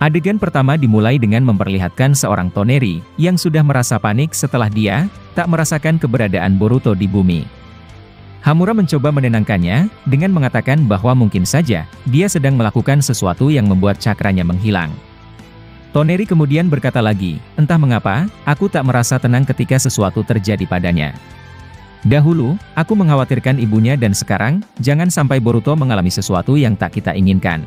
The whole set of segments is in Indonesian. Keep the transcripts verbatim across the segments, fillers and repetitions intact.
Adegan pertama dimulai dengan memperlihatkan seorang Toneri yang sudah merasa panik setelah dia tak merasakan keberadaan Boruto di bumi. Hamura mencoba menenangkannya dengan mengatakan bahwa mungkin saja dia sedang melakukan sesuatu yang membuat cakranya menghilang. Toneri kemudian berkata lagi, "Entah mengapa, aku tak merasa tenang ketika sesuatu terjadi padanya. Dahulu, aku mengkhawatirkan ibunya dan sekarang, jangan sampai Boruto mengalami sesuatu yang tak kita inginkan."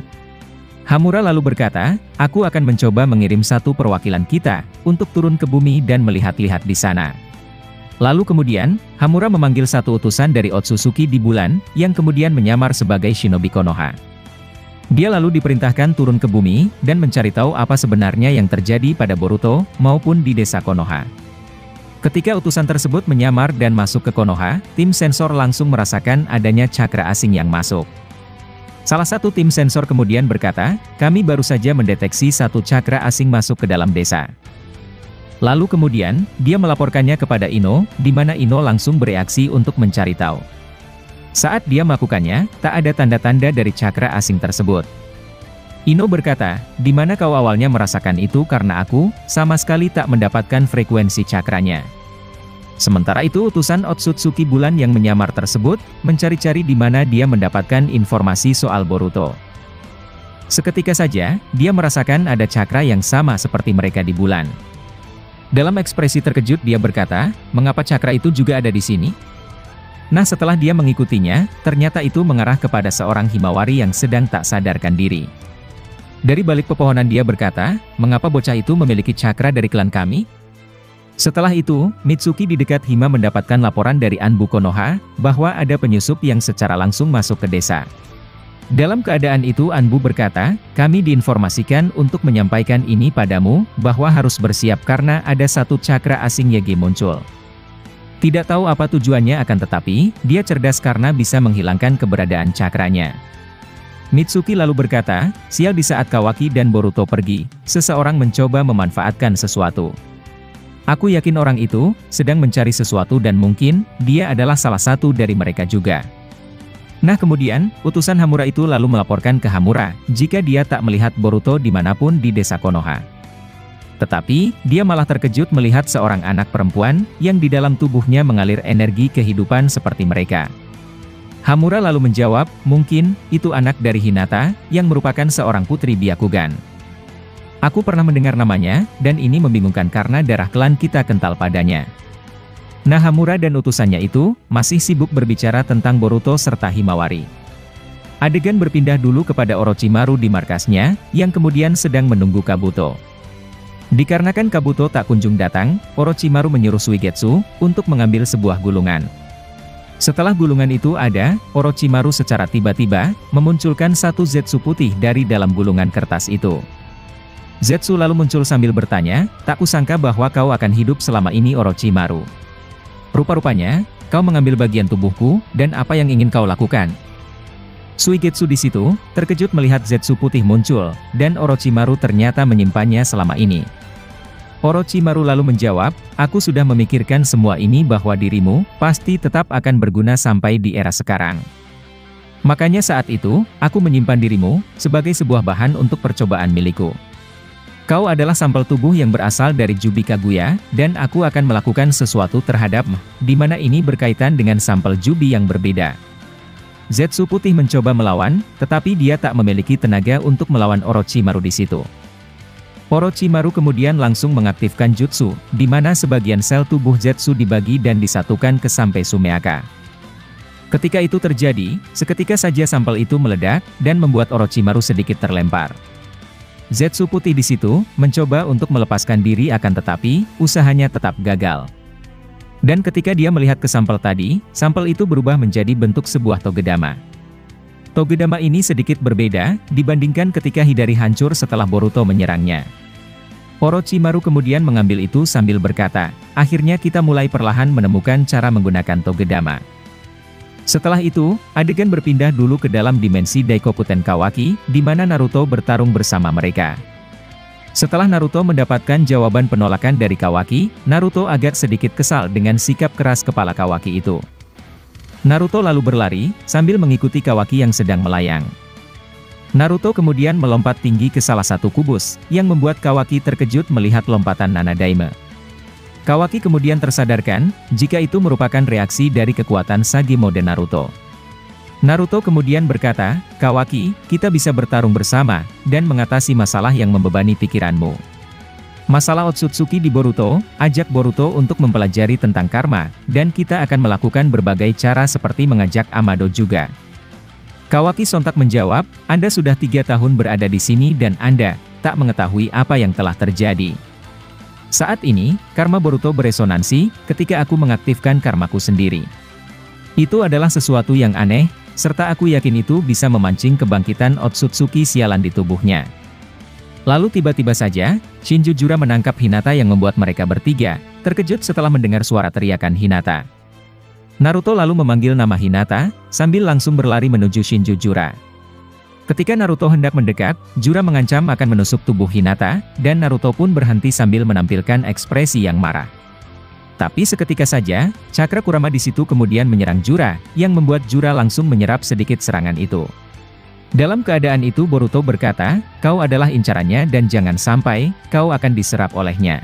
Hamura lalu berkata, "Aku akan mencoba mengirim satu perwakilan kita untuk turun ke bumi dan melihat-lihat di sana." Lalu kemudian, Hamura memanggil satu utusan dari Otsutsuki di bulan, yang kemudian menyamar sebagai shinobi Konoha. Dia lalu diperintahkan turun ke bumi dan mencari tahu apa sebenarnya yang terjadi pada Boruto maupun di desa Konoha. Ketika utusan tersebut menyamar dan masuk ke Konoha, tim sensor langsung merasakan adanya cakra asing yang masuk. Salah satu tim sensor kemudian berkata, "Kami baru saja mendeteksi satu cakra asing masuk ke dalam desa." Lalu kemudian, dia melaporkannya kepada Ino, di mana Ino langsung bereaksi untuk mencari tahu. Saat dia melakukannya, tak ada tanda-tanda dari cakra asing tersebut. Ino berkata, "Di mana kau awalnya merasakan itu karena aku sama sekali tak mendapatkan frekuensi cakranya." Sementara itu utusan Otsutsuki bulan yang menyamar tersebut, mencari-cari di mana dia mendapatkan informasi soal Boruto. Seketika saja, dia merasakan ada cakra yang sama seperti mereka di bulan. Dalam ekspresi terkejut dia berkata, "Mengapa cakra itu juga ada di sini?" Nah setelah dia mengikutinya, ternyata itu mengarah kepada seorang Himawari yang sedang tak sadarkan diri. Dari balik pepohonan dia berkata, "Mengapa bocah itu memiliki cakra dari klan kami?" Setelah itu, Mitsuki di dekat Hima mendapatkan laporan dari Anbu Konoha, bahwa ada penyusup yang secara langsung masuk ke desa. Dalam keadaan itu Anbu berkata, "Kami diinformasikan untuk menyampaikan ini padamu, bahwa harus bersiap karena ada satu cakra asing Y G muncul. Tidak tahu apa tujuannya akan tetapi, dia cerdas karena bisa menghilangkan keberadaan cakranya." Mitsuki lalu berkata, "Sial, di saat Kawaki dan Boruto pergi, seseorang mencoba memanfaatkan sesuatu. Aku yakin orang itu sedang mencari sesuatu dan mungkin dia adalah salah satu dari mereka juga." Nah kemudian, utusan Hamura itu lalu melaporkan ke Hamura jika dia tak melihat Boruto dimanapun di desa Konoha. Tetapi, dia malah terkejut melihat seorang anak perempuan yang di dalam tubuhnya mengalir energi kehidupan seperti mereka. Hamura lalu menjawab, "Mungkin itu anak dari Hinata yang merupakan seorang putri Byakugan. Aku pernah mendengar namanya, dan ini membingungkan karena darah klan kita kental padanya." Nah Hamura dan utusannya itu, masih sibuk berbicara tentang Boruto serta Himawari. Adegan berpindah dulu kepada Orochimaru di markasnya, yang kemudian sedang menunggu Kabuto. Dikarenakan Kabuto tak kunjung datang, Orochimaru menyuruh Suigetsu untuk mengambil sebuah gulungan. Setelah gulungan itu ada, Orochimaru secara tiba-tiba, memunculkan satu Zetsu putih dari dalam gulungan kertas itu. Zetsu lalu muncul sambil bertanya, "Tak kusangka bahwa kau akan hidup selama ini Orochimaru. Rupa-rupanya, kau mengambil bagian tubuhku, dan apa yang ingin kau lakukan?" Suigetsu di situ, terkejut melihat Zetsu putih muncul, dan Orochimaru ternyata menyimpannya selama ini. Orochimaru lalu menjawab, "Aku sudah memikirkan semua ini bahwa dirimu, pasti tetap akan berguna sampai di era sekarang. Makanya saat itu, aku menyimpan dirimu, sebagai sebuah bahan untuk percobaan milikku. Kau adalah sampel tubuh yang berasal dari Jubi Kaguya, dan aku akan melakukan sesuatu terhadapmu, di mana ini berkaitan dengan sampel Jubi yang berbeda." Zetsu putih mencoba melawan, tetapi dia tak memiliki tenaga untuk melawan Orochimaru di situ. Orochimaru kemudian langsung mengaktifkan jutsu, di mana sebagian sel tubuh Zetsu dibagi dan disatukan ke Sampesumeaka. Ketika itu terjadi, seketika saja sampel itu meledak, dan membuat Orochimaru sedikit terlempar. Zetsu putih di situ, mencoba untuk melepaskan diri akan tetapi, usahanya tetap gagal. Dan ketika dia melihat ke sampel tadi, sampel itu berubah menjadi bentuk sebuah togedama. Togedama ini sedikit berbeda, dibandingkan ketika Hidari hancur setelah Boruto menyerangnya. Orochimaru kemudian mengambil itu sambil berkata, "Akhirnya kita mulai perlahan menemukan cara menggunakan togedama." Setelah itu, adegan berpindah dulu ke dalam dimensi Daikokuten Kawaki, di mana Naruto bertarung bersama mereka. Setelah Naruto mendapatkan jawaban penolakan dari Kawaki, Naruto agak sedikit kesal dengan sikap keras kepala Kawaki itu. Naruto lalu berlari, sambil mengikuti Kawaki yang sedang melayang. Naruto kemudian melompat tinggi ke salah satu kubus, yang membuat Kawaki terkejut melihat lompatan Nanadaime. Kawaki kemudian tersadarkan, jika itu merupakan reaksi dari kekuatan Sage Mode Naruto. Naruto kemudian berkata, "Kawaki, kita bisa bertarung bersama, dan mengatasi masalah yang membebani pikiranmu. Masalah Otsutsuki di Boruto, ajak Boruto untuk mempelajari tentang karma, dan kita akan melakukan berbagai cara seperti mengajak Amado juga." Kawaki sontak menjawab, "Anda sudah tiga tahun berada di sini dan Anda tak mengetahui apa yang telah terjadi. Saat ini, karma Boruto beresonansi ketika aku mengaktifkan karmaku sendiri. Itu adalah sesuatu yang aneh, serta aku yakin itu bisa memancing kebangkitan Otsutsuki sialan di tubuhnya." Lalu tiba-tiba saja, Shinju Jura menangkap Hinata yang membuat mereka bertiga terkejut setelah mendengar suara teriakan Hinata. Naruto lalu memanggil nama Hinata, sambil langsung berlari menuju Shinju Jura. Ketika Naruto hendak mendekat, Jura mengancam akan menusuk tubuh Hinata, dan Naruto pun berhenti sambil menampilkan ekspresi yang marah. Tapi seketika saja, cakra Kurama di situ kemudian menyerang Jura, yang membuat Jura langsung menyerap sedikit serangan itu. Dalam keadaan itu Boruto berkata, "Kau adalah incarannya dan jangan sampai kau akan diserap olehnya."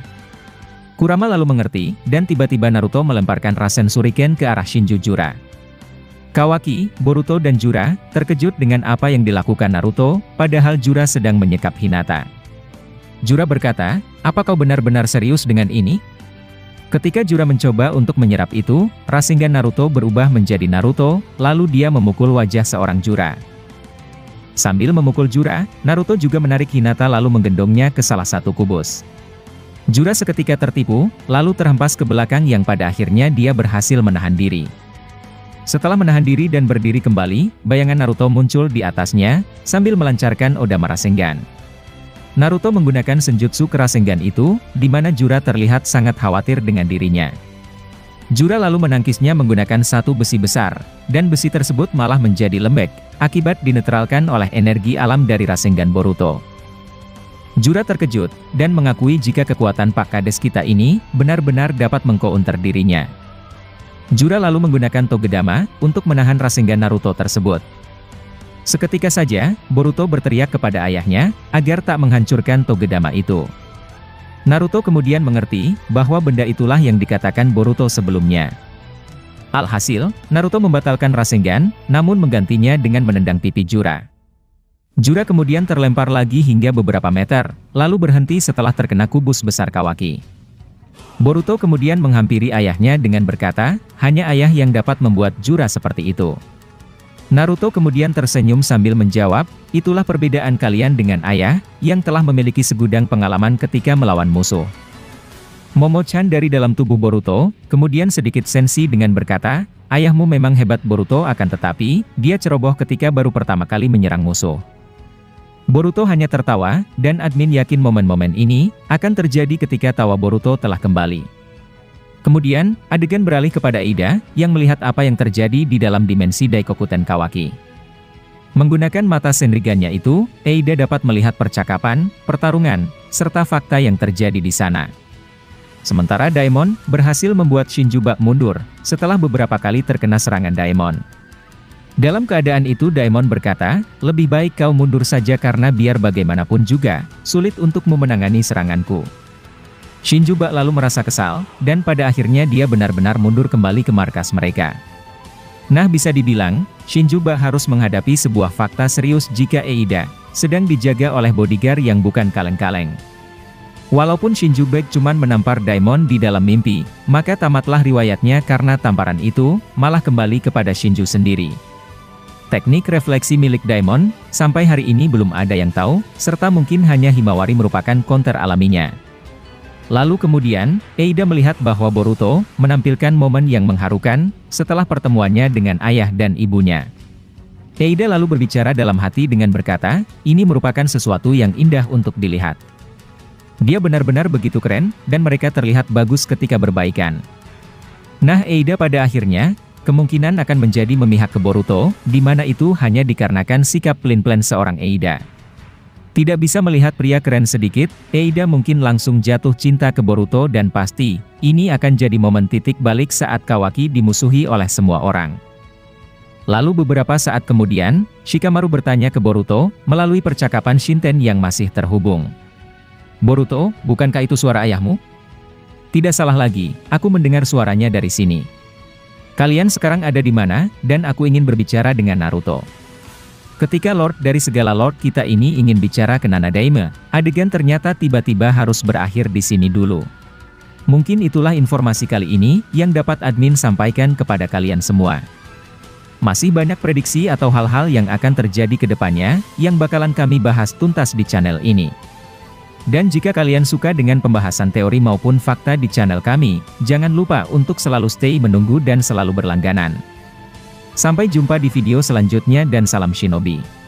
Kurama lalu mengerti, dan tiba-tiba Naruto melemparkan Rasen Shuriken ke arah Shinju Jura. Kawaki, Boruto dan Jura terkejut dengan apa yang dilakukan Naruto, padahal Jura sedang menyekap Hinata. Jura berkata, "Apa kau benar-benar serius dengan ini?" Ketika Jura mencoba untuk menyerap itu, Rasengan Naruto berubah menjadi Naruto, lalu dia memukul wajah seorang Jura. Sambil memukul Jura, Naruto juga menarik Hinata lalu menggendongnya ke salah satu kubus. Jura seketika tertipu, lalu terhempas ke belakang yang pada akhirnya dia berhasil menahan diri. Setelah menahan diri dan berdiri kembali, bayangan Naruto muncul di atasnya, sambil melancarkan Odama Rasengan. Naruto menggunakan senjutsu kerasengan itu, di mana Jura terlihat sangat khawatir dengan dirinya. Jura lalu menangkisnya menggunakan satu besi besar, dan besi tersebut malah menjadi lembek, akibat dinetralkan oleh energi alam dari Rasengan Boruto. Jura terkejut, dan mengakui jika kekuatan Pak Kades kita ini benar-benar dapat mengkounter dirinya. Jura lalu menggunakan togedama untuk menahan Rasengan Naruto tersebut. Seketika saja, Boruto berteriak kepada ayahnya agar tak menghancurkan togedama itu. Naruto kemudian mengerti bahwa benda itulah yang dikatakan Boruto sebelumnya. Alhasil, Naruto membatalkan Rasengan, namun menggantinya dengan menendang pipi Jura. Jura kemudian terlempar lagi hingga beberapa meter, lalu berhenti setelah terkena kubus besar Kawaki. Boruto kemudian menghampiri ayahnya dengan berkata, "Hanya ayah yang dapat membuat Jura seperti itu." Naruto kemudian tersenyum sambil menjawab, "Itulah perbedaan kalian dengan ayah, yang telah memiliki segudang pengalaman ketika melawan musuh." Momo-chan dari dalam tubuh Boruto, kemudian sedikit sensi dengan berkata, "Ayahmu memang hebat Boruto, akan tetapi, dia ceroboh ketika baru pertama kali menyerang musuh." Boruto hanya tertawa, dan admin yakin momen-momen ini akan terjadi ketika tawa Boruto telah kembali. Kemudian, adegan beralih kepada Eida, yang melihat apa yang terjadi di dalam dimensi Daikokuten Kawaki. Menggunakan mata Senrigannya itu, Eida dapat melihat percakapan, pertarungan, serta fakta yang terjadi di sana. Sementara Daemon berhasil membuat Shinju bak mundur, setelah beberapa kali terkena serangan Daemon. Dalam keadaan itu Daemon berkata, "Lebih baik kau mundur saja karena biar bagaimanapun juga, sulit untukmu menangani seranganku." Shinju bak lalu merasa kesal, dan pada akhirnya dia benar-benar mundur kembali ke markas mereka. Nah bisa dibilang, Shinju bak harus menghadapi sebuah fakta serius jika Eida sedang dijaga oleh bodyguard yang bukan kaleng-kaleng. Walaupun Shinju bak cuman menampar Daemon di dalam mimpi, maka tamatlah riwayatnya karena tamparan itu malah kembali kepada Shinju sendiri. Teknik refleksi milik Daemon, sampai hari ini belum ada yang tahu, serta mungkin hanya Himawari merupakan counter alaminya. Lalu kemudian, Eida melihat bahwa Boruto menampilkan momen yang mengharukan setelah pertemuannya dengan ayah dan ibunya. Eida lalu berbicara dalam hati dengan berkata, "Ini merupakan sesuatu yang indah untuk dilihat. Dia benar-benar begitu keren, dan mereka terlihat bagus ketika berbaikan." Nah Eida pada akhirnya, kemungkinan akan menjadi memihak ke Boruto, di mana itu hanya dikarenakan sikap pelin-pelan seorang Eida. Tidak bisa melihat pria keren sedikit, Eida mungkin langsung jatuh cinta ke Boruto dan pasti, ini akan jadi momen titik balik saat Kawaki dimusuhi oleh semua orang. Lalu beberapa saat kemudian, Shikamaru bertanya ke Boruto, melalui percakapan Shinten yang masih terhubung. Boruto, bukankah itu suara ayahmu? Tidak salah lagi, aku mendengar suaranya dari sini. Kalian sekarang ada di mana, dan aku ingin berbicara dengan Naruto. Ketika Lord dari segala Lord kita ini ingin bicara ke Nanadaime, adegan ternyata tiba-tiba harus berakhir di sini dulu. Mungkin itulah informasi kali ini yang dapat admin sampaikan kepada kalian semua. Masih banyak prediksi atau hal-hal yang akan terjadi ke depannya, yang bakalan kami bahas tuntas di channel ini. Dan jika kalian suka dengan pembahasan teori maupun fakta di channel kami, jangan lupa untuk selalu stay menunggu dan selalu berlangganan. Sampai jumpa di video selanjutnya dan salam Shinobi.